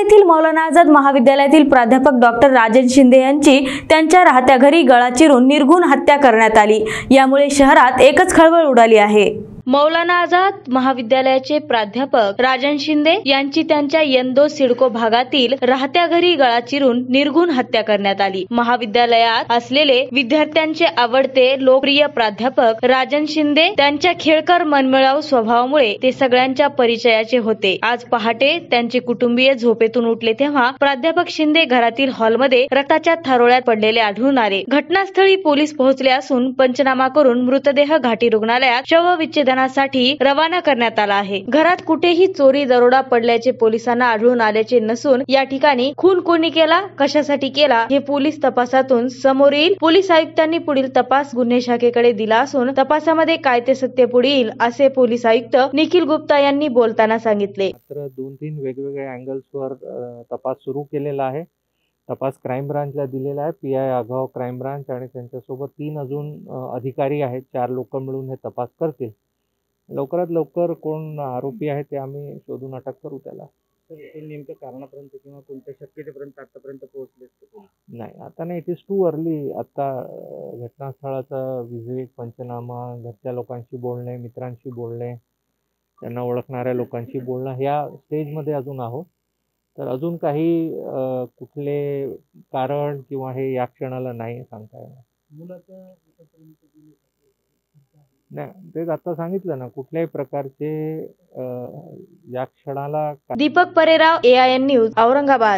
येथील मौलाना आजाद महाविद्यालयातील प्राध्यापक डॉक्टर राजन शिंदे यांची त्यांच्या राहत्या घरी गळा चिरून निर्घृण हत्या करण्यात आली। यामुळे शहरात एकच खळबळ उडाली आहे। मौलाना आझाद महाविद्यालयाचे प्राध्यापक राजन शिंदे यांची त्यांच्या यंदो सिडको भागातील राहत्या घरी गळा चिरून निर्घृण हत्या करण्यात आली। महाविद्यालयात असलेले विद्यार्थ्यांचे आवडते लोकप्रिय प्राध्यापक राजन शिंदे त्यांच्या खेळकर मनमिळाऊ स्वभावामुळे ते सगळ्यांच्या परिचयाचे होते। आज पहाटे त्यांचे कुटुंबीय झोपेतून उठले तेव्हा प्राध्यापक शिंदे घरातील हॉलमध्ये रक्ताच्या थारोळ्यात पडलेले आढळून आले। घटनास्थळी पोलीस पोहोचले असून पंचनामा करून मृतदेह घाटी रुग्णालयात शवविच्छेदन साठी रवाना करण्यात आला आहे। घरात कुठेही चोरी दरोडा पडल्याचे पोलिसांना आढळून आल्याचे नसून या ठिकाणी खून कोणी केला, कशासाठी केला हे पोलीस तपासातून समोर येईल। पोलीस आयुक्तांनी पुढील तपास गुन्हे शाखेकडे दिला असून तपासामध्ये काय ते सत्य पुढे येईल असे पोलीस आयुक्त निखिल गुप्ता यांनी बोलताना सांगितले। तर 2-3 वेगवेगळ्या अँगल्सवर तपास सुरू केलेला आहे। तपास क्राइम ब्रांचला दिलेला आहे। पीआय आगाव क्राइम ब्रांच आणि त्यांच्यासोबत 3 अजून अधिकारी आहेत। 4 लोक मिळून हे तपास करतील। लवकरात लवकर कोण आरोपी आहे ते आम्ही शोधून अटक करू त्याला। नेमके कारणापर्यंत किंवा कोणत्या शक्यतेपर्यंत आतापर्यंत पोहोचले नाही, आता नाही, इट इज टू अर्ली। आता घटनास्थळाचा विजय पंचनामा, घरच्या लोकांशी बोलणे, मित्रांशी बोलणे, त्यांना ओळखणाऱ्या लोकांशी बोलणं, ह्या स्टेजमध्ये अजून आहोत। तर अजून काही कुठले कारण किंवा हे या क्षणाला नाही सांगता येणार। मुलाचं नाही, तेच आता सांगितलं ना, कुठल्याही प्रकारचे या क्षणाला। Deepak Pererao, AIN news, Aurangabad.